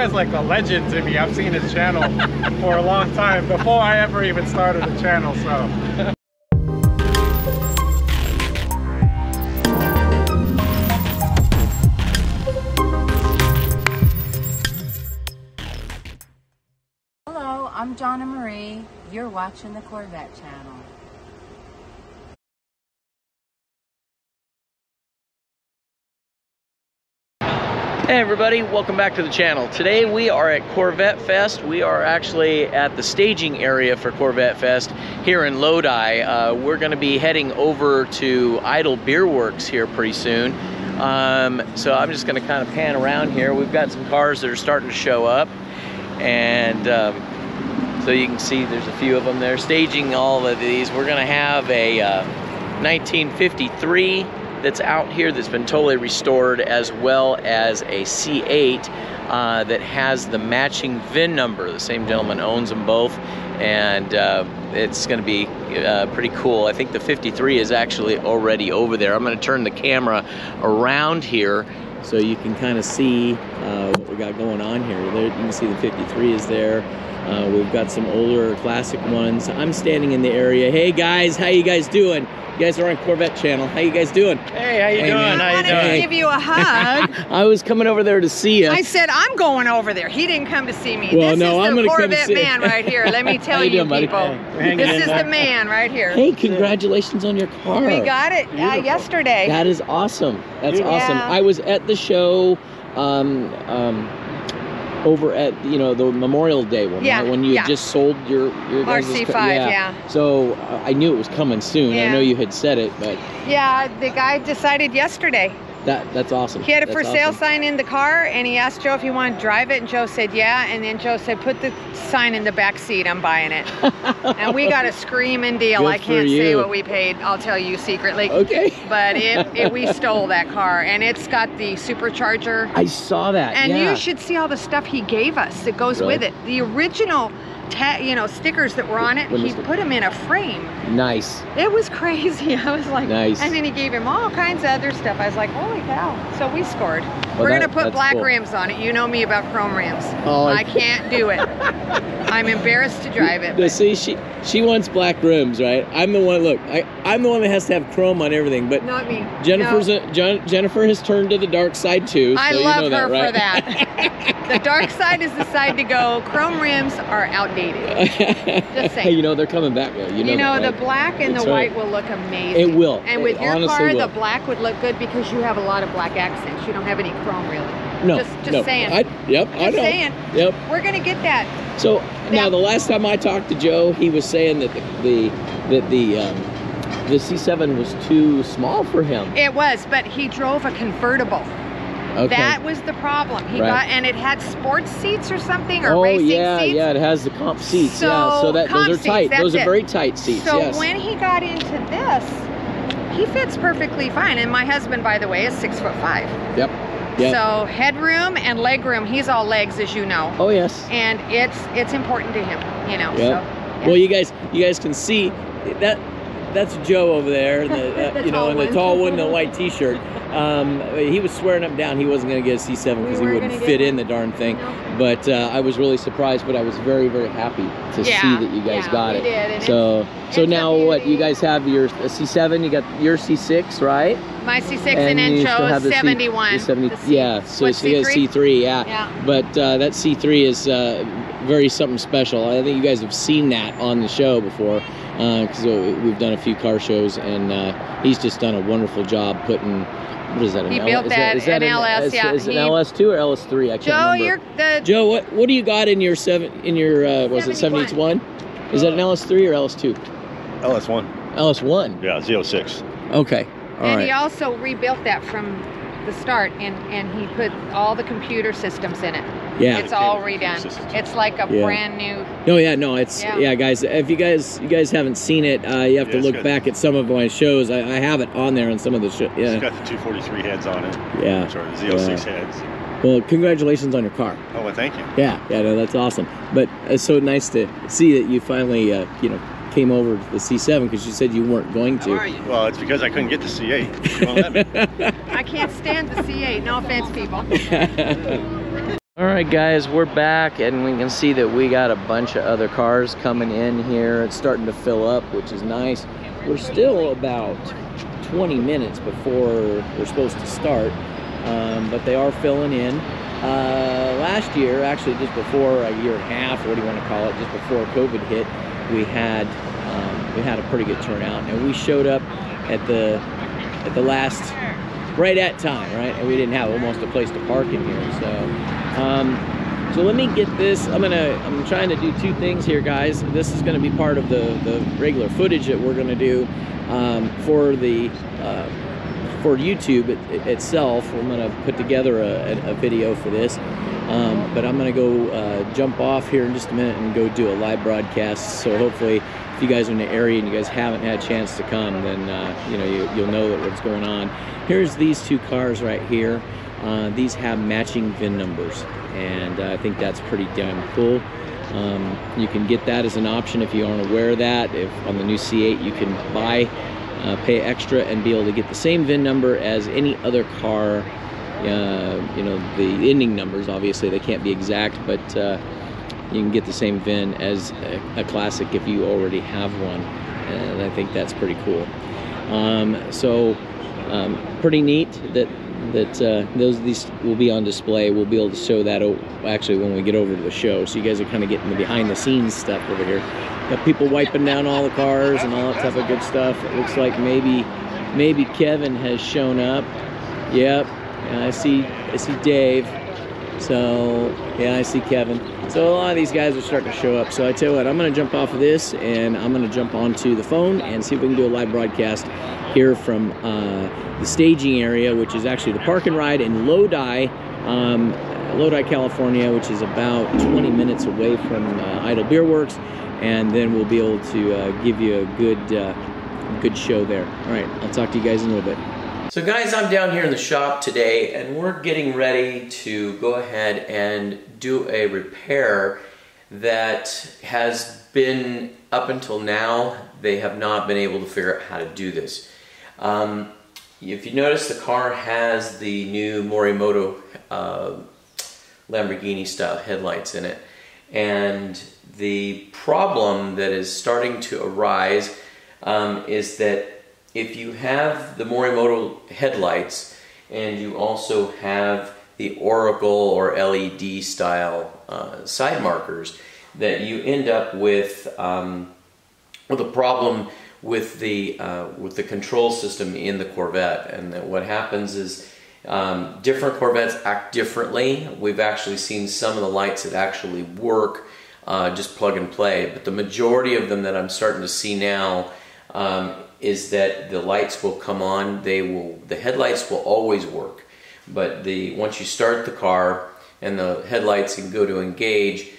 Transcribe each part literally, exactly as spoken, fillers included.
guy's like a legend to me. I've seen his channel for a long time, before I ever even started a channel, so. Hello, I'm John and Marie. You're watching the Corvette Channel. Hey everybody, welcome back to the channel. Today we are at Corvette Fest. We are actually at the staging area for Corvette Fest here in Lodi. Uh, we're going to be heading over to Idol Beer Works here pretty soon. Um, so I'm just going to kind of pan around here. We've got some cars that are starting to show up, and um, so you can see there's a few of them there. Staging all of these. We're going to have a uh, nineteen fifty-three that's out here that's been totally restored, as well as a C eight uh, that has the matching V I N number. The same gentleman owns them both, and uh, it's going to be uh, pretty cool. I think the fifty-three is actually already over there. I'm going to turn the camera around here so you can kind of see uh, what we got going on here. There, you can see the fifty-three is there. Uh, we've got some older classic ones. I'm standing in the area. Hey guys, how you guys doing? You guys are on Corvette Channel. How you guys doing? Hey, how you hey, doing? Man. I wanted how you doing? to give you a hug. I was coming over there to see you. I said I'm going over there. He didn't come to see me. Well, this no, is I'm the Corvette man right here. Let me tell you, doing, people. Hey, this in, is man. the man right here. Hey, congratulations on your car. We got it uh, yesterday. That is awesome. That's Beautiful. awesome. Yeah. I was at the show. Um, um, over at, you know, the Memorial Day one, yeah, right? when you yeah. just sold your, your our C five, yeah. yeah. So uh, I knew it was coming soon. Yeah. I know you had said it, but yeah, the guy decided yesterday. That that's awesome. He had a that's for awesome. sale sign in the car, and he asked Joe if he wanted to drive it, and Joe said yeah, and then Joe said put the sign in the back seat. I'm buying it, and we got a screaming deal. Good I can't you. say what we paid. I'll tell you secretly. Okay. But it, it we stole that car, and it's got the supercharger. I saw that. And yeah. you should see all the stuff he gave us that goes really? with it. The original. Ta you know, stickers that were on it, he put them in a frame. Nice. It was crazy. I was like, nice. And then he gave him all kinds of other stuff. I was like, holy cow. So we scored. Well, we're that, gonna put black cool. rims on it. You know me about chrome rims. Oh, I can't do it. I'm embarrassed to drive it. No, see, she she wants black rims, right? I'm the one. Look, I I'm the one that has to have chrome on everything. But not me. Jennifer's no. a, John, Jennifer has turned to the dark side too. So I love you know her that, right? for that. The dark side is the side to go. Chrome rims are outdated. Just saying. You know, they're coming back. Though. You know, you know that, right? the black and That's the white right. will look amazing. It will. And it with your car, will. the black would look good because you have a lot of black accents. You don't have any chrome, really. No. Just, just no. saying. I, yep, just I know. saying. Yep. We're going to get that. So, that. now, the last time I talked to Joe, he was saying that the, the, that the, um, the C seven was too small for him. It was, but he drove a convertible. Okay. That was the problem. He right. got, and it had sports seats or something, or oh, racing yeah, seats. yeah, it has the comp seats. So, yeah, so that those are seats, tight. Those it. are very tight seats. So yes. when he got into this, he fits perfectly fine. And my husband, by the way, is six foot five. Yep. Yep. So headroom and legroom. He's all legs, as you know. Oh yes. And it's it's important to him, you know. Yep. So, yeah. Well, you guys, you guys can see that. That's Joe over there, and the, the uh, you know, in the tall one, the white T-shirt. Um, he was swearing up and down he wasn't going to get a C seven because we he wouldn't fit in the darn thing. No. But uh, I was really surprised, but I was very, very happy to yeah. see that you guys yeah, got it. Did, so, it's, so it's now what you guys have your uh, C seven, you got your C six, right? My C six and, and then Joe's seventy-one. C, seventy, C, yeah, so you so got C three, yeah. yeah. But uh, that C three is uh, very something special. I think you guys have seen that on the show before. Because uh, we've done a few car shows, and uh, he's just done a wonderful job putting. What is that? An he L built is that, that, is that an, an L S. Is, yeah, is he, an L S two or L S three? I can't Joe, remember. You're the Joe, what what do you got in your seven? In your uh, was it seventy-one? Is that an L S three or L S two? L S one. L S one. Yeah, Z oh six. Okay. All and right. he also rebuilt that from the start, and and he put all the computer systems in it. Yeah, it's all redone. It's like a yeah. brand new. No, yeah, no, it's yeah. yeah, guys. If you guys, you guys haven't seen it, uh, you have yeah, to look back the, at some of my shows. I, I have it on there on some of the shows. Yeah, it's got the two forty-three heads on it. Yeah, sorry, the Z oh six yeah. heads. Well, congratulations on your car. Oh, well, thank you. Yeah, yeah, no, that's awesome. But it's so nice to see that you finally, uh, you know, came over to the C seven because you said you weren't going to. How are you? Well, it's because I couldn't get the C eight. She won't let me. I can't stand the C eight. No offense, people. All right guys, we're back and we can see that we got a bunch of other cars coming in here. It's starting to fill up, which is nice. We're still about twenty minutes before we're supposed to start, um, but they are filling in. Uh, last year, actually just before a year and a half, what do you want to call it, just before COVID hit, we had um, we had a pretty good turnout, and we showed up at the at the last, right at time, right? And we didn't have almost a place to park in here, so. Um, so let me get this. I'm gonna. I'm trying to do two things here, guys. This is gonna be part of the the regular footage that we're gonna do um, for the uh, for YouTube it, it itself. I'm gonna put together a, a video for this, um, but I'm gonna go uh, jump off here in just a minute and go do a live broadcast. So hopefully, if you guys are in the area and you guys haven't had a chance to come, then uh, you know you, you'll know that what's going on. Here's these two cars right here. Uh, these have matching V I N numbers, and uh, I think that's pretty damn cool. Um, you can get that as an option if you aren't aware of that. If on the new C eight, you can buy, uh, pay extra, and be able to get the same V I N number as any other car. Uh, you know, the ending numbers, obviously, they can't be exact, but uh, you can get the same V I N as a, a classic if you already have one, and I think that's pretty cool. Um, so, um, pretty neat that that uh, those these will be on display. We'll be able to show that actually when we get over to the show. So you guys are kind of getting the behind the scenes stuff over here. Got people wiping down all the cars and all that type of good stuff. It looks like maybe maybe Kevin has shown up. Yep, and I see I see Dave. So yeah, I see Kevin. So a lot of these guys are starting to show up. So I tell you what, I'm gonna jump off of this and I'm gonna jump onto the phone and see if we can do a live broadcast here from uh, the staging area, which is actually the park and ride in Lodi, um, Lodi, California, which is about twenty minutes away from uh, Idol Beer Works, and then we'll be able to uh, give you a good, uh, good show there. All right, I'll talk to you guys in a little bit. So guys, I'm down here in the shop today, and we're getting ready to go ahead and do a repair that has been, up until now, they have not been able to figure out how to do this. Um, if you notice, the car has the new Morimoto uh, Lamborghini style headlights in it, and the problem that is starting to arise um, is that if you have the Morimoto headlights and you also have the Oracle or L E D style uh, side markers, that you end up with um, with a problem with the uh, with the control system in the Corvette, and that what happens is um, different Corvettes act differently. We've actually seen some of the lights that actually work uh, just plug and play, but the majority of them that I'm starting to see now. Um, is that the lights will come on, they will, the headlights will always work, but the once you start the car and the headlights can go to engage,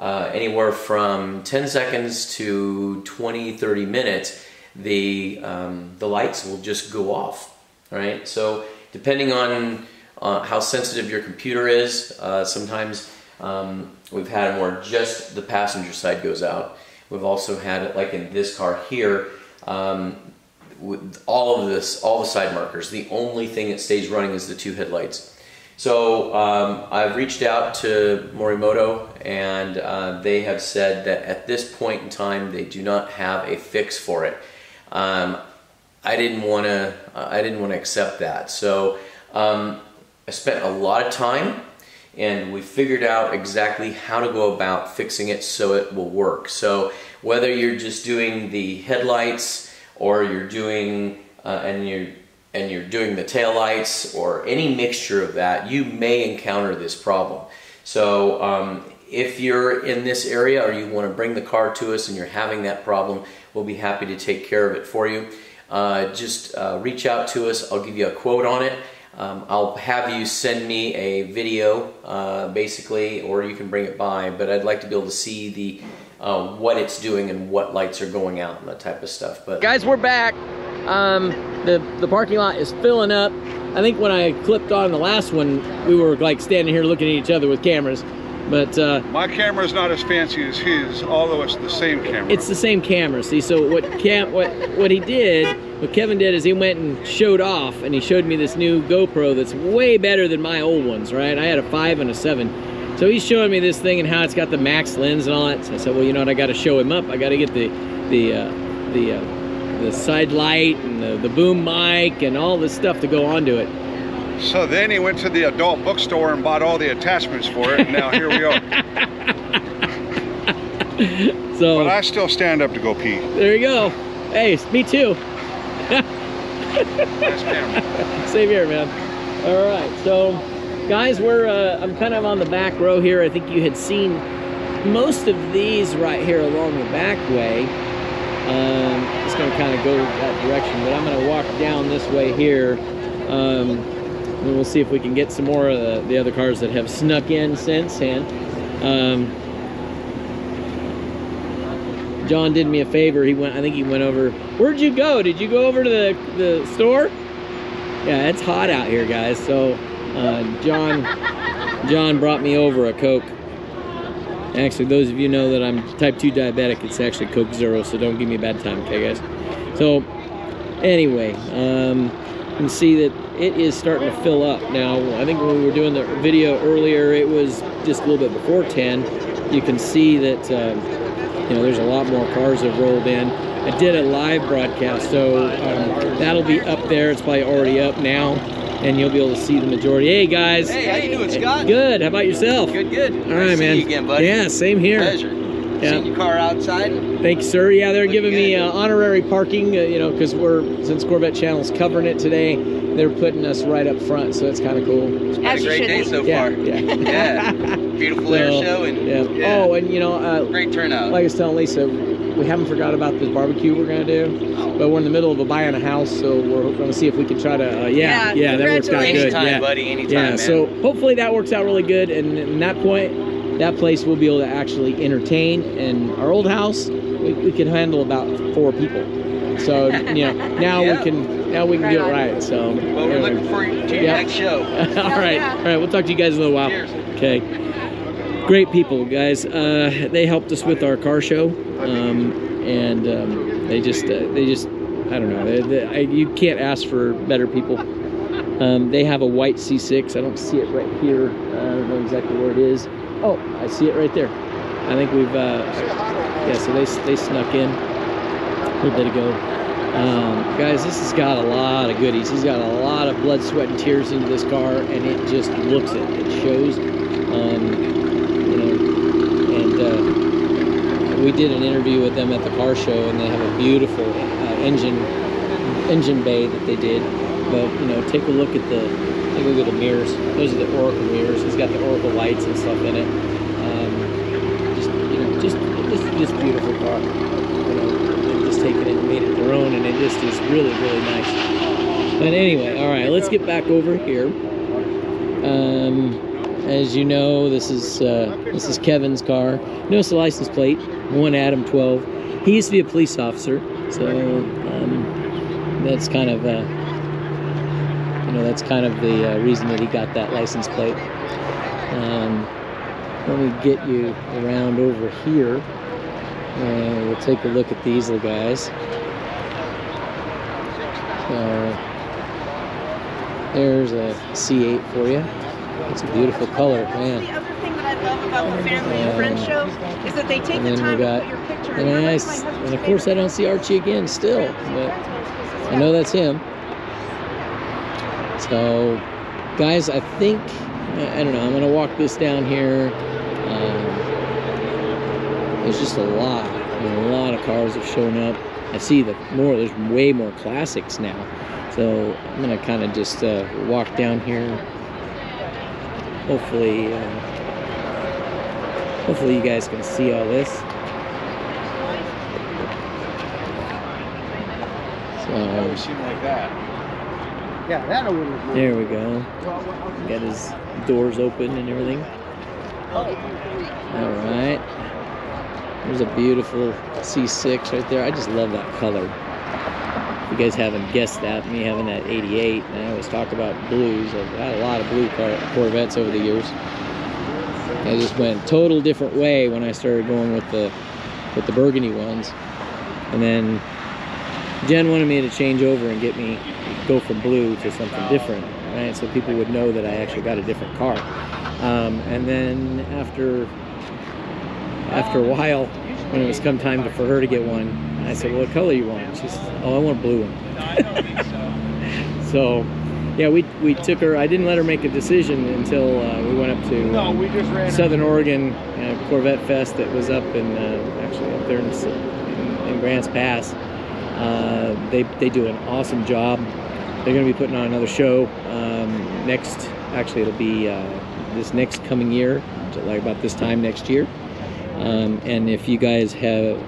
uh, anywhere from ten seconds to twenty, thirty minutes, the, um, the lights will just go off, all right? So depending on uh, how sensitive your computer is, uh, sometimes um, we've had where just the passenger side goes out. We've also had it like in this car here, Um, with all of this, all the side markers. The only thing that stays running is the two headlights. So um, I've reached out to Morimoto, and uh, they have said that at this point in time they do not have a fix for it. Um, I didn't want to. I didn't want to accept that. So um, I spent a lot of time, and we figured out exactly how to go about fixing it so it will work. So whether you're just doing the headlights, or you're doing uh, and you're and you're doing the taillights, or any mixture of that, you may encounter this problem. So um, if you're in this area or you want to bring the car to us and you're having that problem, we'll be happy to take care of it for you. Uh, just uh, reach out to us. I'll give you a quote on it. Um, I'll have you send me a video, uh, basically, or you can bring it by, but I'd like to be able to see the uh, what it's doing and what lights are going out and that type of stuff. But guys, we're back. Um, the, the parking lot is filling up. I think when I clipped on the last one, we were like standing here looking at each other with cameras. But uh, my camera's not as fancy as his, although it's the same camera. It's the same camera, see? So what Cam, what, what he did, what Kevin did is he went and showed off, and he showed me this new GoPro that's way better than my old ones, right? I had a five and a seven. So he's showing me this thing and how it's got the max lens and all that. So I said, well, you know what, I got to show him up. I got to get the the uh, the uh, the side light and the, the boom mic and all this stuff to go onto it. So then he went to the adult bookstore and bought all the attachments for it, and now here we are. So, but I still stand up to go pee. There you go. Hey, me too. Nice camera. Same here, man. All right, so. Guys, we're, uh, I'm kind of on the back row here. I think you had seen most of these right here along the back way. Um, it's gonna kind of go that direction, but I'm gonna walk down this way here. Um, and we'll see if we can get some more of the, the other cars that have snuck in since. And um, John did me a favor. He went, I think he went over, where'd you go? Did you go over to the, the store? Yeah, it's hot out here, guys, so. Uh, John, John brought me over a Coke. Actually, those of you know that I'm type two diabetic, it's actually Coke Zero, so don't give me a bad time, okay, guys? So, anyway, um, you can see that it is starting to fill up. Now, I think when we were doing the video earlier, it was just a little bit before ten. You can see that, um, you know, there's a lot more cars that rolled in. I did a live broadcast, so um, that'll be up there. It's probably already up now. And you'll be able to see the majority. Hey guys. Hey, how you doing, Scott? Good. How about yourself? Good, good. All right, man. See you again, buddy. Yeah, same here. Pleasure. Yeah. Seeing your car outside. Thank you, sir. Yeah, they're giving me uh, honorary parking. Uh, you know, because we're since Corvette Channel's covering it today, they're putting us right up front, so it's kind of cool. It's been a great day so far. Yeah. Yeah. Yeah. Beautiful so, air show and. Yeah. Yeah. Oh, and you know. Uh, great turnout. Like I was telling Lisa, we haven't forgot about this barbecue we're gonna do. But we're in the middle of a buying a house, so we're going to see if we can try to, uh, yeah, yeah, yeah that works out good. Anytime, yeah. buddy, anytime, yeah, man. So hopefully that works out really good, and at that point, that place will be able to actually entertain, and our old house, we, we could handle about four people. So, you know, now yeah. we can now we can right do it right, so. Well, anyway. We're looking forward to your yeah. next show. All right, yeah. all right, we'll talk to you guys in a little while. Cheers. Okay. Great people, guys. Uh, they helped us with our car show, um, and... Um, They just, uh, they just, I don't know. They, they, I, you can't ask for better people. Um, they have a white C six. I don't see it right here. Uh, I don't know exactly where it is. Oh, I see it right there. I think we've, uh, yeah, so they, they snuck in a little bit ago. Um, guys, this has got a lot of goodies. He's got a lot of blood, sweat, and tears into this car, and it just looks it. It shows, um, you know, and, uh, we did an interview with them at the car show, and they have a beautiful uh, engine engine bay that they did. But you know, take a look at the take a look at the mirrors. Those are the Oracle mirrors. It's got the Oracle lights and stuff in it. Um, just you know, just just just beautiful car. You know, they've just taken it and made it their own, and it just is really really nice. But anyway, all right, let's get back over here. Um, As you know, this is uh, this is Kevin's car. Notice the license plate, one Adam twelve. He used to be a police officer, so um, that's kind of uh, you know that's kind of the uh, reason that he got that license plate. Um, let me get you around over here, and we'll take a look at these little guys. So there's a C eight for you. It's a beautiful color, man. That's the other thing that I love about the family and friend show is that they take the time to put your picture in. And, I, and of course, I don't see Archie again still, but I know that's him. So, guys, I think, I don't know, I'm going to walk this down here. Um, there's just a lot, I mean, a lot of cars have shown up. I see the more, there's way more classics now. So, I'm going to kind of just uh, walk down here. Hopefully, uh, hopefully you guys can see all this. So, that would seem like that. Yeah, that would look good. There we go. Got his doors open and everything. All right. There's a beautiful C six right there. I just love that color. You guys haven't guessed that, me having that eighty-eight, and I always talk about blues. I've had a lot of blue Corvettes over the years. I just went a total different way when I started going with the with the burgundy ones, and then Jen wanted me to change over and get me go from blue to something different, right? So people would know that I actually got a different car. Um, and then after after a while, when it was come time to, for her to get one, I said, well, what color you want? She said, oh, I want a blue one. So, yeah, we, we took her. I didn't let her make a decision until uh, we went up to um, Southern Oregon uh, Corvette Fest that was up in, uh, actually up there in, in, in Grants Pass. Uh, they, they do an awesome job. They're going to be putting on another show um, next, actually it'll be uh, this next coming year, like about this time next year. Um, and if you guys have,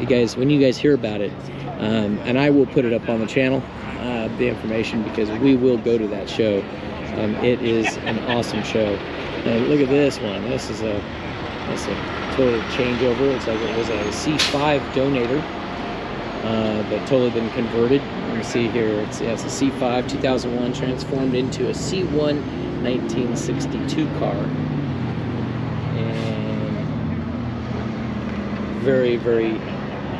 you guys, when you guys hear about it, um, and I will put it up on the channel, uh, the information, because we will go to that show. Um, it is an awesome show. And look at this one. This is a, that's a total changeover. It's like it was a C five donator, uh, but totally been converted. You can see here, it's, yeah, it's a C five two thousand one transformed into a C one nineteen sixty-two car. And very, very,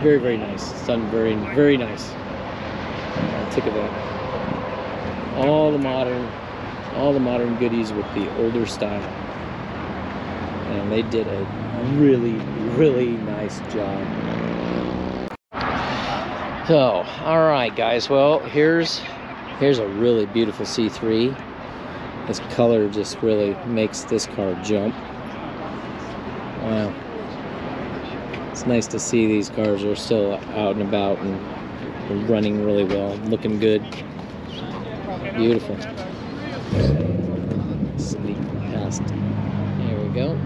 very, very nice. It's done very, very nice. Uh, take a look. All the modern, all the modern goodies with the older style, and they did a really, really nice job. So, all right, guys. Well, here's here's a really beautiful C three. This color just really makes this car jump. Wow. It's nice to see these cars are still out and about and running really well, looking good. Beautiful. Sneak past. There we go.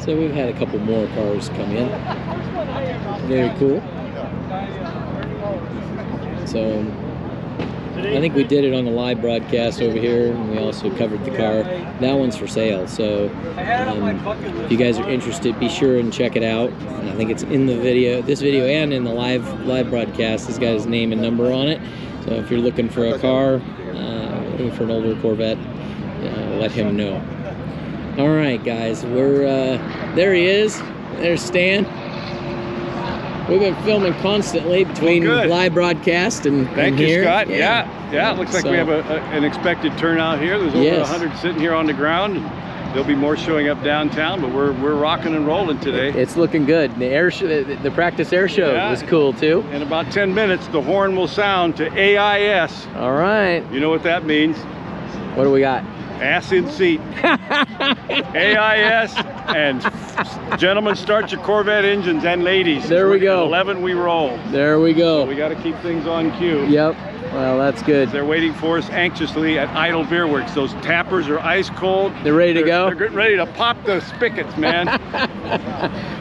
So we've had a couple more cars come in. Very cool. So I think we did it on the live broadcast over here, and we also covered the car. That one's for sale, so um, if you guys are interested, be sure and check it out. And I think it's in the video, this video, and in the live live broadcast. It's got his name and number on it. So if you're looking for a car, uh, looking for an older Corvette, uh, let him know. All right, guys, we're uh, there. He is. There's Stan. We've been filming constantly between well, live broadcast and, and Thank here. you, Scott. Yeah, yeah. yeah. It looks like so, we have a, a, an expected turnout here. There's over yes. one hundred sitting here on the ground. There'll be more showing up downtown, but we're we're rocking and rolling today. It's looking good. The air sh the practice air show yeah. was cool too. In about ten minutes, the horn will sound to A I S. All right. You know what that means? What do we got? Ass in seat. A I S and gentlemen, start your Corvette engines, and ladies. There we go. eleven we roll. There we go. So we got to keep things on cue. Yep. Well, that's good. They're waiting for us anxiously at Idol Beer Works. Those tappers are ice cold. They're ready to they're, go. They're getting ready to pop the spigots, man.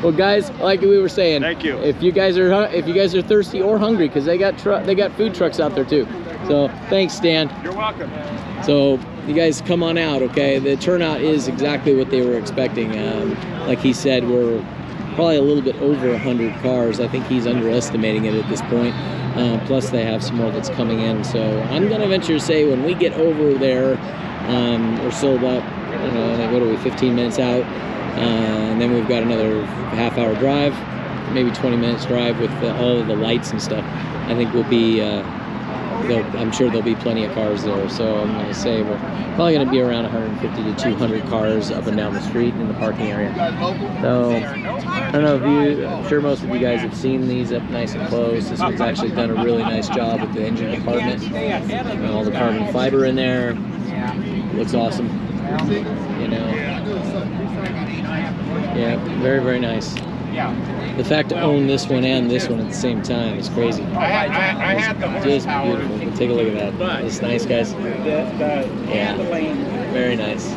Well, guys, like we were saying, thank you. If you guys are if you guys are thirsty or hungry, because they got tru they got food trucks out there too. So thanks, Stan. You're welcome. So you guys come on out, okay? The turnout is exactly what they were expecting. Um, like he said, we're probably a little bit over one hundred cars. I think he's underestimating it at this point. Uh, plus, they have some more that's coming in. So I'm going to venture to say when we get over there, um, we're sold up, I don't know, like, what are we, fifteen minutes out? Uh, and then we've got another half hour drive, maybe twenty minutes drive with the, all of the lights and stuff. I think we'll be... Uh, There'll, I'm sure there'll be plenty of cars there, so I'm going to say we're probably going to be around one fifty to two hundred cars up and down the street in the parking area. So I don't know if you, I'm sure most of you guys have seen these up nice and close. This one's actually done a really nice job with the engine compartment, and all the carbon fiber in there. Looks awesome, you know. Yeah, very, very nice. The fact to own this one and this one at the same time is crazy. It's just beautiful. Take a look at that. It's nice, guys. Yeah, very nice.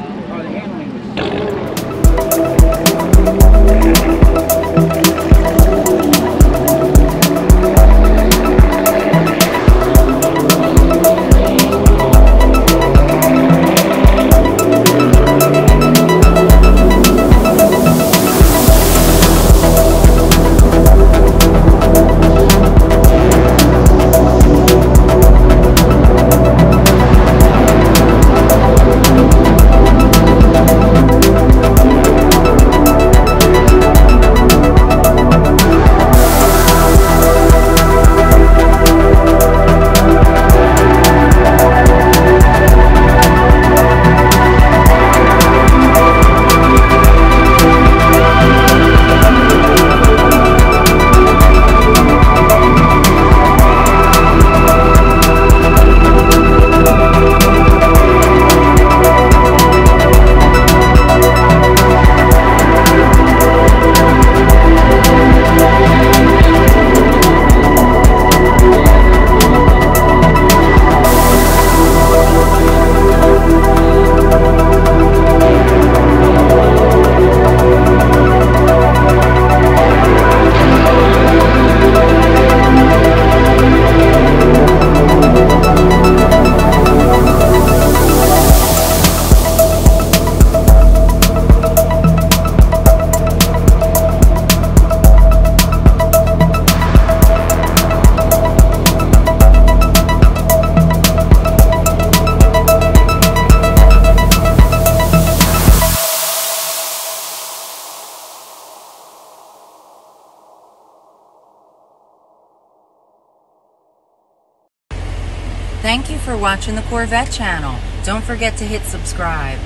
Thank you for watching the Corvette channel. Don't forget to hit subscribe.